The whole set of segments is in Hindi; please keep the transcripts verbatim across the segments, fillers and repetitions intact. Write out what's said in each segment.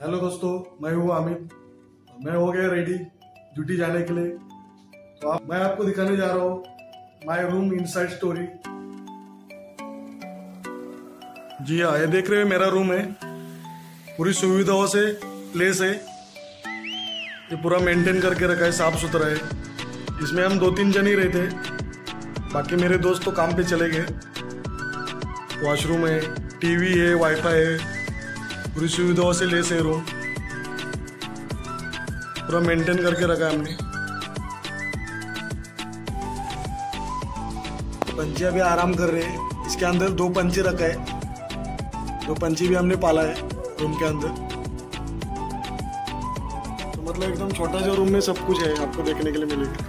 हेलो दोस्तों, मैं हूँ अमित। मैं हो गया रेडी ड्यूटी जाने के लिए। तो आप, मैं आपको दिखाने जा रहा हूँ माय रूम इनसाइड स्टोरी। जी हाँ, ये देख रहे हैं मेरा रूम है। पूरी सुविधाओं से प्लेस है। ये पूरा मेंटेन करके रखा है, साफ सुथरा है। इसमें हम दो तीन जन ही रहते हैं, बाकी मेरे दोस्त तो काम पे चले गए। वॉशरूम है, टीवी है, वाईफाई है, पूरी सुविधाओं से लेस है रूम। पूरा मेंटेन करके रखा है हमने। पंछी अभी आराम कर रहे हैं। इसके अंदर दो पंछी रखा है। दो पंछी भी हमने पाला है रूम के अंदर। तो मतलब एकदम छोटा सा रूम में सब कुछ है, आपको देखने के लिए मिलेगा।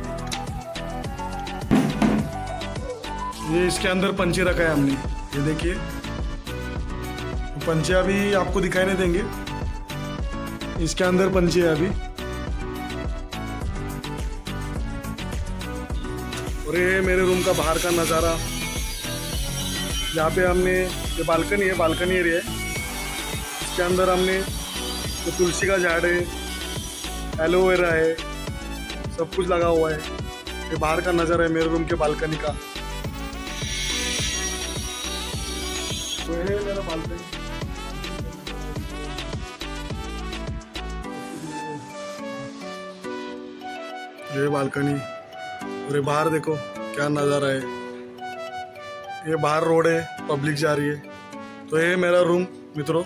ये इसके अंदर पंछी रखा है हमने, ये देखिए। पंछिया भी आपको दिखाई नहीं देंगे, इसके अंदर पंछी है अभी। और ये मेरे रूम का बाहर का नज़ारा। यहाँ पे हमने ये बालकनी है, बालकनी एरिया है। इसके अंदर हमने तो तुलसी का झाड़ है, एलोवेरा है, सब कुछ लगा हुआ है। ये बाहर का नज़ारा है मेरे रूम के बालकनी का। तो ये मेरा बालकनी। ये बालकनी, और ये बाहर देखो क्या नज़ारा है। ये बाहर रोड है, पब्लिक जा रही है। तो ये मेरा रूम मित्रों।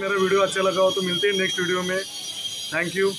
मेरा वीडियो अच्छा लगा हो तो मिलते हैं नेक्स्ट वीडियो में। Thank you.